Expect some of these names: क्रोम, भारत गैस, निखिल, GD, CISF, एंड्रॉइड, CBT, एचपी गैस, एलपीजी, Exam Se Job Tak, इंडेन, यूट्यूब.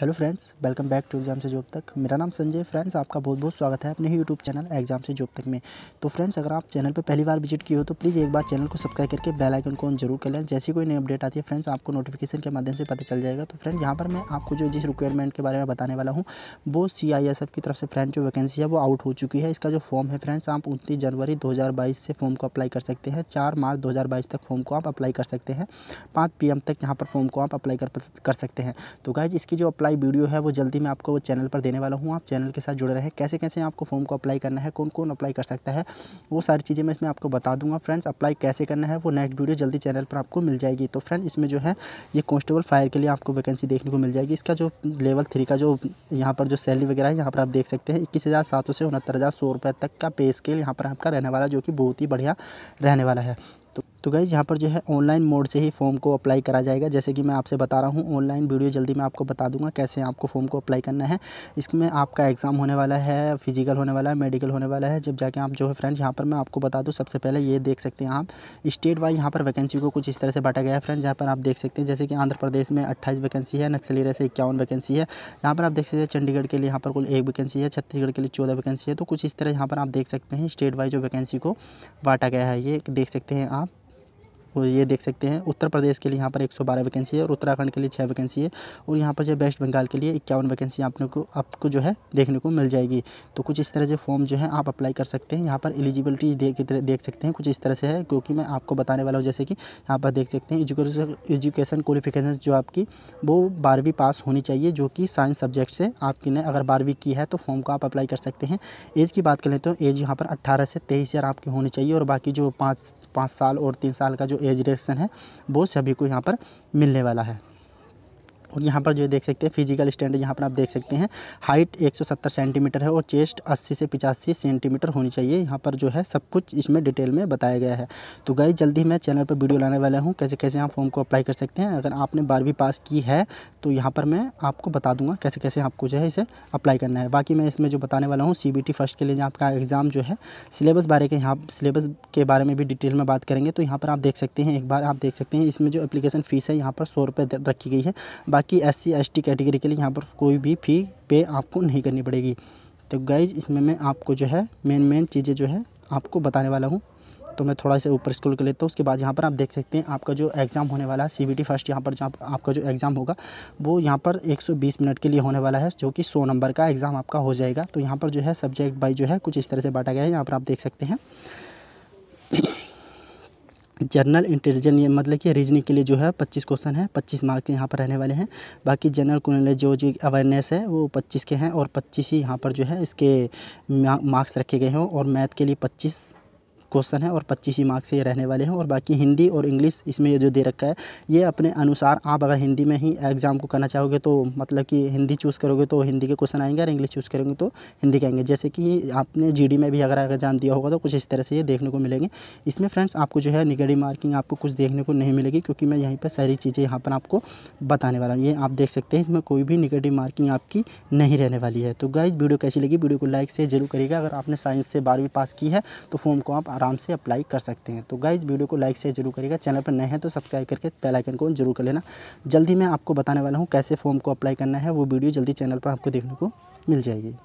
Hello friends, welcome back to exam से job तक। मेरा नाम संजय। फ्रेंड्स, आपका बहुत बहुत स्वागत है अपने ही यूट्यूब चैनल एग्जाम से जॉब तक में। तो फ्रेंड्स, अगर आप चैनल पर पहली बार विजिट किए हो तो प्लीज़ एक बार चैनल को सब्सक्राइब करके बेल आइकन को ऑन जरूर कर लें। जैसी कोई नई अपडेट आती है फ्रेंड्स, आपको नोटिफिकेशन के माध्यम से पता चल जाएगा। तो फ्रेंड्स, यहाँ पर मैं आपको जो जिस रिक्वायरमेंट के बारे में बताने वाला हूँ वो CISF की तरफ से फ्रेंड्स जो वैकेंसी है वो आउट हो चुकी है। इसका जो फॉर्म है फ्रेंड्स, आप 29 जनवरी 2022 से फॉर्म को अप्लाई कर सकते हैं। 4 मार्च 2022 तक फॉर्म को आप अप्लाई कर सकते हैं। 5 PM तक यहाँ पर फॉर्म को आप अप्लाई कर सकते हैं। तो गाइज, इसकी जो अप्लाई वीडियो है वो जल्दी मैं आपको चैनल पर देने वाला हूँ। आप चैनल के साथ जुड़े रहें। कैसे कैसे आपको फॉर्म को अप्लाई करना है, कौन कौन अप्लाई कर सकता है, वो सारी चीज़ें मैं इसमें आपको बता दूंगा। फ्रेंड्स, अप्लाई कैसे करना है वो नेक्स्ट वीडियो जल्दी चैनल पर आपको मिल जाएगी। तो फ्रेंड्स, इसमें जो है ये कांस्टेबल फायर के लिए आपको वैकेंसी देखने को मिल जाएगी। इसका जो लेवल 3 का जो यहाँ पर जो सैलरी वगैरह है यहाँ पर आप देख सकते हैं 21,700 से 69,100 तक का पे स्केल यहाँ पर आपका रहने वाला, जो कि बहुत ही बढ़िया रहने वाला है। तो गाइज़, यहाँ पर जो है ऑनलाइन मोड से ही फॉर्म को अप्लाई करा जाएगा। जैसे कि मैं आपसे बता रहा हूँ, ऑनलाइन वीडियो जल्दी मैं आपको बता दूंगा कैसे आपको फॉर्म को अप्लाई करना है। इसमें आपका एग्ज़ाम होने वाला है, फिजिकल होने वाला है, मेडिकल होने वाला है। जब जाके आप जो है फ्रेंड्स, यहाँ पर मैं आपको बता दूँ, सबसे पहले ये देख सकते हैं आप स्टेट वाइज यहाँ पर वैकेंसी को कुछ इस तरह से बांटा गया है। फ्रेंड्स, यहाँ पर आप देख सकते हैं जैसे कि आंध्र प्रदेश में 28 वैकेंसी है, नक्सलीरा से 51 वैकेंसी है। यहाँ पर आप देख सकते हैं चंडीगढ़ के लिए यहाँ पर कुल 1 वैकेंसी है, छत्तीसगढ़ के लिए 14 वैकेंसी है। तो कुछ इस तरह यहाँ पर आप देख सकते हैं स्टेट वाइज जो वैकेंसी को बांटा गया है, ये देख सकते हैं आप। और ये देख सकते हैं उत्तर प्रदेश के लिए यहाँ पर 112 वैकेंसी है और उत्तराखंड के लिए 6 वैकेंसी है। और यहाँ पर जो वेस्ट बंगाल के लिए 51 वैकेंसी आपको जो है देखने को मिल जाएगी। तो कुछ इस तरह से फॉर्म जो है आप अप्लाई कर सकते हैं। यहाँ पर एलिजिबिलिटी देख सकते हैं कुछ इस तरह से है, क्योंकि मैं आपको बताने वाला हूँ। जैसे कि यहाँ पर देख सकते हैं एजुकेशन क्वालिफिकेशन जो आपकी वो 12वीं पास होनी चाहिए, जो कि साइंस सब्जेक्ट से आपकी ने अगर 12वीं की है तो फॉर्म को आप अप्लाई कर सकते हैं। एज की बात करें तो एज यहाँ पर 18 से 23 ईयर आपकी होनी चाहिए। और बाकी जो 5 साल और 3 साल का जो एज रिडक्शन है वो सभी को यहाँ पर मिलने वाला है। और यहाँ पर जो देख सकते हैं फिजिकल स्टैंडर्ड यहाँ पर आप देख सकते हैं हाइट 170 सेंटीमीटर है और चेस्ट 80 से 85 सेंटीमीटर होनी चाहिए। यहाँ पर जो है सब कुछ इसमें डिटेल में बताया गया है। तो गाइस, जल्दी मैं चैनल पर वीडियो लाने वाला हूँ कैसे कैसे आप फॉर्म को अप्लाई कर सकते हैं। अगर आपने 12वीं पास की है तो यहाँ पर मैं आपको बता दूँगा कैसे कैसे आपको जो है इसे अप्लाई करना है। बाकी मैं इसमें जो बताने वाला हूँ CBT फर्स्ट के लिए आपका एग्ज़ाम जो है सिलेबस के बारे में भी डिटेल में बात करेंगे। तो यहाँ पर आप देख सकते हैं, एक बार आप देख सकते हैं इसमें जो एप्लीकेशन फ़ीस है यहाँ पर 100 रुपये रखी गई है। बाकी SC ST कैटेगरी के लिए यहाँ पर कोई भी फ़ी पे आपको नहीं करनी पड़ेगी। तो गाइज, इसमें मैं आपको जो है मेन चीज़ें जो है आपको बताने वाला हूँ। तो मैं थोड़ा सा ऊपर स्क्रॉल कर लेता हूँ। उसके बाद यहाँ पर आप देख सकते हैं आपका जो एग्ज़ाम होने वाला है CBT फर्स्ट, यहाँ पर आपका जो एग्ज़ाम होगा वो यहाँ पर 120 मिनट के लिए होने वाला है, जो कि 100 नंबर का एग्ज़ाम आपका हो जाएगा। तो यहाँ पर जो है सब्जेक्ट वाइज जो है कुछ इस तरह से बांटा गया है। यहाँ पर आप देख सकते हैं जनरल इंटेलिजेंस मतलब कि रीजनिंग के लिए जो है 25 क्वेश्चन है, 25 मार्क के यहाँ पर रहने वाले हैं। बाकी जनरल नॉलेज जो अवेयरनेस है वो 25 के हैं और 25 ही यहाँ पर जो है इसके मार्क्स रखे गए हैं। और मैथ के लिए 25 क्वेश्चन है और 25 ही मार्क्स ये रहने वाले हैं। और बाकी हिंदी और इंग्लिश इसमें ये जो दे रखा है ये अपने अनुसार, आप अगर हिंदी में ही एग्ज़ाम को करना चाहोगे तो मतलब कि हिंदी चूज़ करोगे तो हिंदी के क्वेश्चन आएंगे और इंग्लिश चूज़ करोगे तो हिंदी के आएंगे। जैसे कि आपने GD में भी अगर एग्जाम दिया होगा तो कुछ इस तरह से ये देखने को मिलेंगे। इसमें फ्रेंड्स आपको जो है नेगेटिव मार्किंग आपको कुछ देखने को नहीं मिलेगी, क्योंकि मैं यहीं पर सारी चीज़ें यहाँ पर आपको बताने वाला हूँ। ये आप देख सकते हैं, इसमें कोई भी नेगेटिव मार्किंग आपकी नहीं रहने वाली है। तो गाइज, वीडियो कैसी लगी, वीडियो को लाइक से जरूर करिएगा। अगर आपने साइंस से 12वीं पास की है तो फॉर्म को आप आराम से अप्लाई कर सकते हैं। तो गाइज, वीडियो को लाइक से जरूर करिएगा। चैनल पर नए हैं तो सब्सक्राइब करके बेल आइकन को जरूर कर लेना। जल्दी मैं आपको बताने वाला हूं कैसे फॉर्म को अप्लाई करना है, वो वीडियो जल्दी चैनल पर आपको देखने को मिल जाएगी।